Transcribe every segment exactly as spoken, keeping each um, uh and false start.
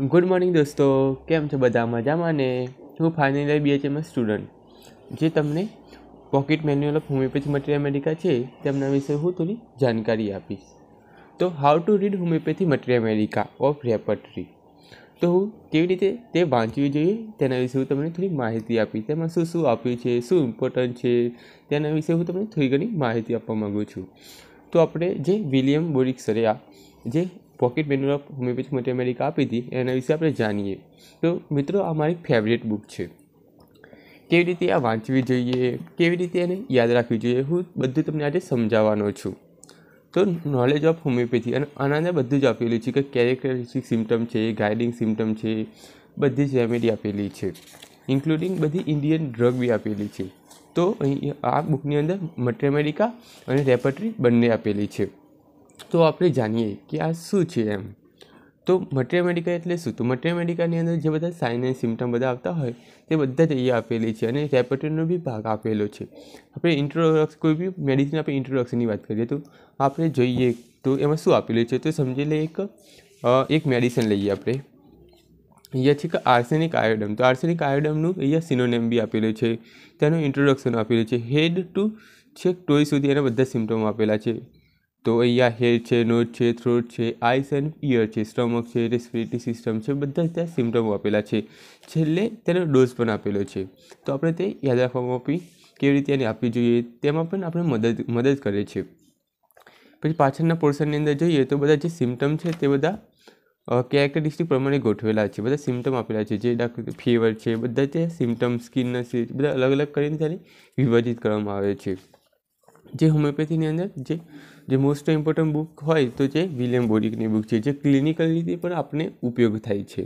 Good morning दोस्तों, केम छो बधा मजामां ने? हूँ फाइनल बीएचएमएस स्टूडंट जे तमने pocket manual of homoeopathy materia medica है तेमना विषे हूँ थोड़ी जानकारी आपीश। तो how to read homeopathy materia medica of repertory, तो हूँ केवी रीते ते वाँचवी जोईए तेना विषे हूँ तमने थोड़ी माहिती आपीश। तेमां शुं शुं आप्युं छे, शुं इम्पोर्टंट छे तेना विषे हूँ तमने थोड़ी घणी माहिती आपवा माँगु छूँ। तो आपणे जे विलियम बोरिक सरे आ जे pocket manual of homoeopathy materia medica आपी थी एना विषे आपणे जाणीए। तो मित्रों आ मारी फेवरेट बुक छे, केवी रीते आ वाँचवी जोईए, केवी रीते एने याद राखवी जोईए, हूँ बधुं तमने आज समजाववानो छूं। तो नॉलेज ऑफ होमियोपैथी अने आना बधुं ज आपेलुं छे के केरेक्टरिस्टिक सिम्टम छे, गाइडिंग सिम्टम छे, बधी ज रेमेडी आपेली छे, इंक्लूडिंग बधी इंडियन ड्रग बी आपेली छे। तो आ बुकनी अंदर मटेरिया मेडिका अने रेपर्टरी बंने आपेली छे। तो आपणे जाणीए कि आ शुं छे एम। तो मटेरिया मेडिका एटले शुं? तो मटेरिया मेडिकानी अंदर जे बधा साइन एंड सिम्टम बधा आवता होय ते बधा ज अहींया आपेली छे अने रेपर्टरीनो बी भाग आपेलो छे। आपणे इंट्रोडक्स कोई बी मेडिसिन आपणे इंट्रोडक्शननी वात करीए तो आपणे जोईए तो एमां शुं आपेलुं छे। तो समजी लईए एक एक मेडिसिन लईए आपणे, अहींया छे के आर्सेनिक आयोडम। तो आर्सेनिक आयोडमनुं अहींया सिनोनिम बी आपेलो छे, तेनुं इंट्रोडक्शन आपेलुं छे। हेड टू छेक टोय सुधी एना बधा सिम्टम आपेला छे। तो अँ हेड है, नोज है, थ्रोट है, आइस एंड ईयर है, स्टमक है, रेस्पिरेटरी सीस्टम है, बधा त्या सीम्टमों आपेला है। छेल्ले तेनो डोज पण आपेलो है। तो आपणे ते याद राखवामां आपी केवी रीते एने आपवी जोईए तेमां पण आपणे मदद मदद करे छे। पछी पाछळना पोर्शननी अंदर जोईए तो बधा जे सीम्टम है ते बधा केरेक्टरिस्टिक प्रमाणे गोठवेला है। बधा सीम्टम आपेला है, जे डाक फीवर है बधा त्या सीम्टम, स्किननेस बधा अलग अलग करीने त्याने विभाजित करवामां आवे छे। जे होमियोपैथी अंदर जे जे मोस्ट इम्पोर्टंट बुक होय तो जे विलियम बोरिकनी बुक छे, जे क्लिनिकल रीते पण आपने उपयोग थाय छे।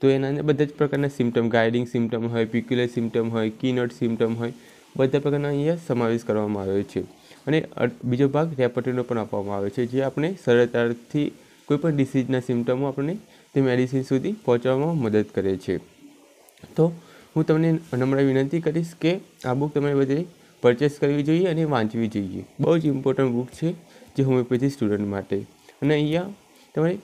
तो एना अंदर बधा ज प्रकारना सिम्टम, गाइडिंग सिम्टम होय, पिक्युलर सिम्टम होय, कीनोट सिम्टम होय, बधा प्रकारना अहींया समावेश करवामां आव्यो छे। अने बीजो भाग रेपर्टरीनो पण आपवामां आव्यो छे, जे आपने सरळताथी कोईपण डिसीजना सिम्टमो आपने ते मेडिसिन सुधी पहोंचवामां मदद करे छे। तो हूँ तमने नम्र विनंती करीश के आ बुक तमे बधे परचेस करवी जोईए अने वाँचवी जोईए। बहु ज इम्पोर्टंट बुक है जो होमियोपैथी स्टूडंट माटे। अने अहींया तमारे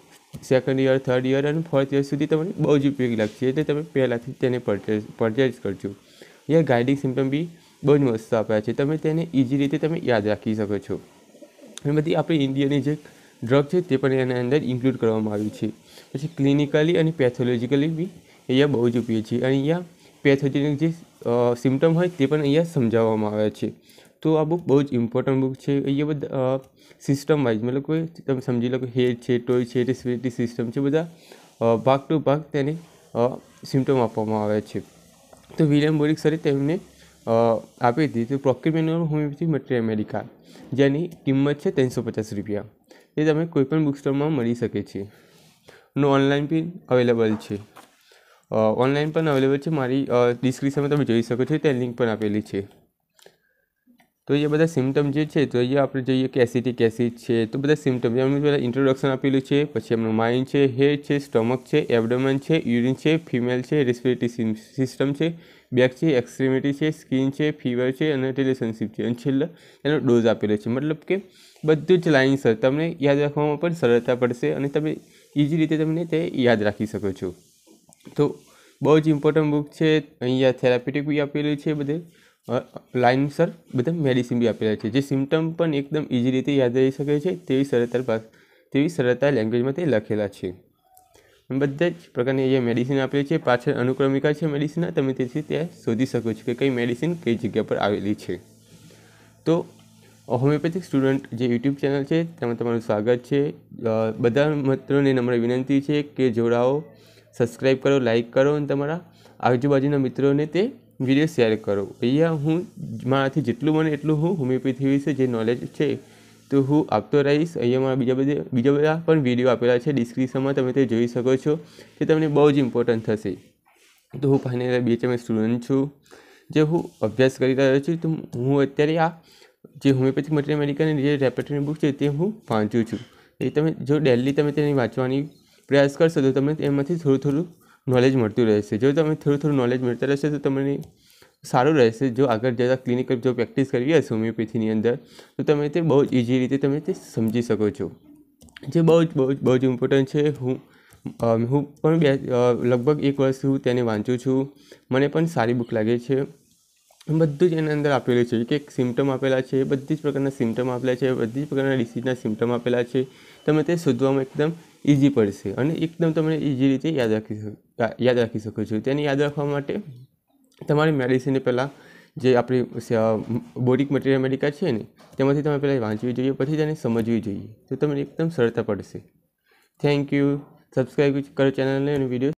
सेकंड ईयर, थर्ड ईयर अने फोर्थ ईयर सुधी तमने बहु ज उपयोगी लागशे, एटले तमे पहिलाथी तेने परचेस परचेस करजो। अहींया गाइडिंग सिम्टम बी बहु ज मस्त आप्या छे, तमे तेने इजी रीते तमे याद राखी शको छो। अने बधी आपणी इंडियानी जे ड्रग छे ते पण एना अंदर इन्क्लूड करवामां आवी छे। पछी क्लिनिकली अने पेथोलॉजिकली बी अहींया बहु ज उपयोगी छे। अने अहींया पेथोजेनिक जे सिम्टम होय ते पण अहींया समजाववामां आवे छे। तो आ बुक बहुत इम्पोर्टंट बुक है। ये बधा सिस्टम वाइज मतलब कोई तब समझी लो कि हेड है, टोय है, रेस्पिरेटरी सीस्टम है, बधा भाग टू भाग तेने सिम्टम आपवामां आवे छे। तो विलियम बोरिक सरे तेमने आपी थी तो pocket manual of homoeopathy materia medica जेनी किंमत है तीन सौ पचास रुपया। ये तमे कोईपण बुक स्टोर में मळी शके छे। ऑनलाइन भी अवेलेबल है, ऑनलाइन पर अवेलेबल है। मारी डिस्क्रिप्शन में तब जी सको, लिंक पर आपेली है। तो ये बधा सीम्टम जो है तो ये आपणे जोईए कि एसिटिक एसिड है, तो बधा सीम्टम एमनुं पहेला इंट्रोडक्शन आपेलुं है। पछी एमनुं माइंड है, हेड है, स्टमक है, एब्डोमेन है, यूरिन है, फीमेल है, रेस्पिरेटरी सीस्टम है, बैक है, एक्सट्रीमिटी है, स्किन है, फीवर है और रिलेशनशीप है। छेल्ले एनो डोज आपेलो है। मतलब कि बधुं ज लाइनसर तमने याद राखवामां पण सरळता पड़शे अने तमे इजी रीते तमने ते याद राखी शको छो। तो बहु ज इम्पोर्टंट बुक है। अहींया थेरापेटिक बी आपेलुं है, बधे लाइन सर बधा मेडिसिन भी आपेला है, जो सीम्टम पर एकदम ईजी रीते याद रही सके सरलता भाषा तेवी सरलता लैंग्वेज में लखेला है। बधा ज प्रकार मेडिसिन आपेली है, पाछळ अनुक्रमिका है मेडिसिन, तमे तेथी त्यां शोधी शको कि कई मेडिसिन कई जग्या पर आवेली है। तो होमियोपैथिक स्टूडंट जो यूट्यूब चैनल है तेमां तमारुं स्वागत है। बधा मित्रोने नम्र विनंती है कि जोड़ाओ, सब्सक्राइब करो, लाइक करो और तमारा आजूबाजूना मित्रों ने विडियो शेयर करो। अहींया हूँ माराथी जेटलुं बने एटलुं हूँ होमियोपैथी विषे जे नॉलेज है तो हूँ आपतो रहीश। अहींया मारा बीजा बधे बीजा बधा पण विडियो आपेला है, डिस्क्रिप्शन में तमे ते जोई शको छो, जे तमने बहु ज इम्पोर्टंट थशे। तो हूँ फाइनल बीएचएमएस स्टूडंट छूँ, जे हूँ अभ्यास करी रह्यो छूं। तो हूँ अत्यारे आ जे होमियोपैथिक मटेरिया मेडिकानी जे रेपर्टरी बुक है ते हूँ वाँचू छूं। ए तमे जो डेली तमे तेने वाँचवानी प्रयास करशो तो तमने एमांथी थोडुं थोडुं नॉलेज मळतुं रहेशे। जो तमे थोडुं थोडुं नॉलेज मळता रहेशे तो तमने सारुं रहेशे। जो आगळ जता क्लिनिकल जो प्रेक्टिस करवी हशे होमियोपैथीनी अंदर तो तमे ते बहु ज इजी रीते तमे ते समजी शको छो, जे बहु ज बहु ज बहु ज इम्पोर्टंट है। हूँ हूँ लगभग एक वर्ष हूँ तेने वाँचू छूँ, मने पण सारी बुक लगे छे। बधुं ज एना अंदर आपेलू छे कि सीम्टम आपेला छे, बधी ज प्रकारना सीम्टम आपेला छे, बधी ज प्रकारना डिसीजना सीम्टम आपेला छे। तमे ते शोधवामां एकदम ईजी पड़शे अने एकदम तमने ईजी रीते याद राखी याद राखी शको छो। तेने याद राखवा माटे तमारी मेडिसिन पहला जे आपणी बोरिक मटेरिया मेडिका छे ने तेमांथी तमे पहला वाँचवी जोईए, पछी तेने समजवी जोईए, तो तमने एकदम सरळता पड़शे। Thank you. सब्सक्राइब करो चैनल ने वीडियो।